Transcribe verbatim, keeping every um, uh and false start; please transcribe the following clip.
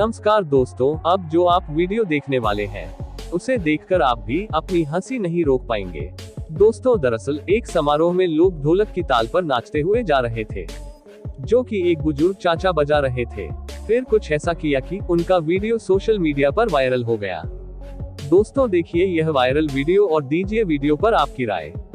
नमस्कार दोस्तों, अब जो आप वीडियो देखने वाले हैं उसे देखकर आप भी अपनी हंसी नहीं रोक पाएंगे। दोस्तों, दरअसल एक समारोह में लोग ढोलक की ताल पर नाचते हुए जा रहे थे, जो कि एक बुजुर्ग चाचा बजा रहे थे। फिर कुछ ऐसा किया कि उनका वीडियो सोशल मीडिया पर वायरल हो गया। दोस्तों, देखिए यह वायरल वीडियो और दीजिए वीडियो पर आपकी राय।